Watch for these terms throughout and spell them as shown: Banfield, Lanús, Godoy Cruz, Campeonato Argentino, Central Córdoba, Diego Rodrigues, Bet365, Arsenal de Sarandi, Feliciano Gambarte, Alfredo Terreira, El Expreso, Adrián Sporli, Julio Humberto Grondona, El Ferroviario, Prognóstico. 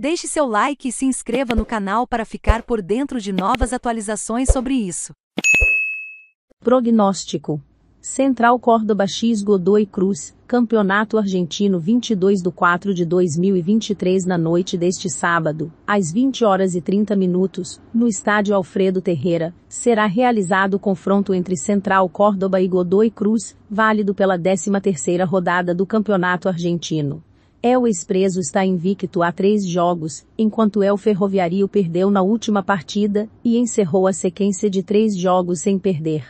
Deixe seu like e se inscreva no canal para ficar por dentro de novas atualizações sobre isso. Prognóstico. Central Córdoba x Godoy Cruz, Campeonato Argentino 22/4/2023 na noite deste sábado, às 20h30, no estádio Alfredo Terreira, será realizado o confronto entre Central Córdoba e Godoy Cruz, válido pela 13ª rodada do Campeonato Argentino. El Expreso está invicto a 3 jogos, enquanto El Ferroviario perdeu na última partida, e encerrou a sequência de 3 jogos sem perder.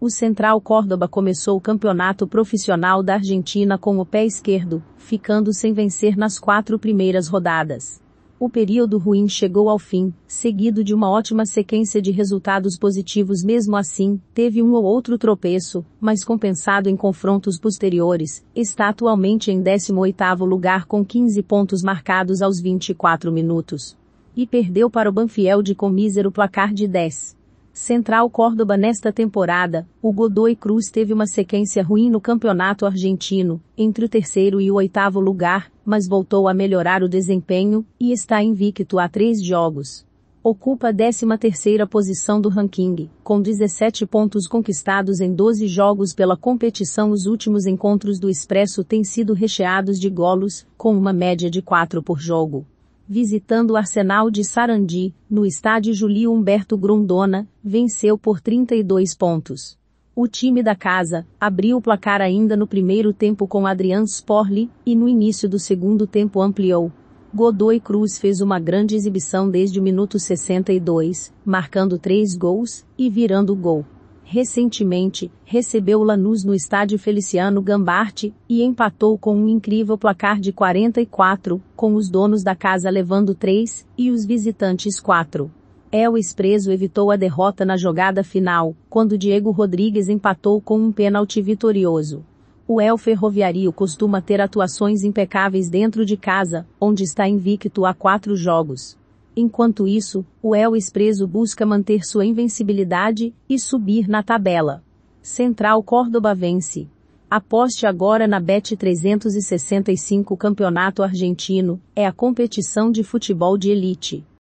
O Central Córdoba começou o campeonato profissional da Argentina com o pé esquerdo, ficando sem vencer nas 4 primeiras rodadas. O período ruim chegou ao fim, seguido de uma ótima sequência de resultados positivos. Mesmo assim, teve um ou outro tropeço, mas compensado em confrontos posteriores, está atualmente em 18º lugar com 15 pontos marcados aos 24 minutos. E perdeu para o Banfield com mísero placar de 10. Central Córdoba. Nesta temporada, o Godoy Cruz teve uma sequência ruim no campeonato argentino, entre o 3º e o 8º lugar, mas voltou a melhorar o desempenho, e está invicto a 3 jogos. Ocupa a 13ª posição do ranking, com 17 pontos conquistados em 12 jogos pela competição. Os últimos encontros do Expresso têm sido recheados de golos, com uma média de 4 por jogo. Visitando o Arsenal de Sarandi, no estádio Julio Humberto Grondona, venceu por 32 pontos. O time da casa abriu o placar ainda no primeiro tempo com Adrián Sporli, e no início do segundo tempo ampliou. Godoy Cruz fez uma grande exibição desde o minuto 62, marcando 3 gols, e virando o gol. Recentemente, recebeu Lanús no estádio Feliciano Gambarte, e empatou com um incrível placar de 44, com os donos da casa levando 3, e os visitantes 4. El Expreso evitou a derrota na jogada final, quando Diego Rodrigues empatou com um pênalti vitorioso. O El Ferroviario costuma ter atuações impecáveis dentro de casa, onde está invicto a 4 jogos. Enquanto isso, o El Expreso busca manter sua invencibilidade e subir na tabela. Central Córdoba vence. Aposte agora na Bet365. Campeonato Argentino é a competição de futebol de elite.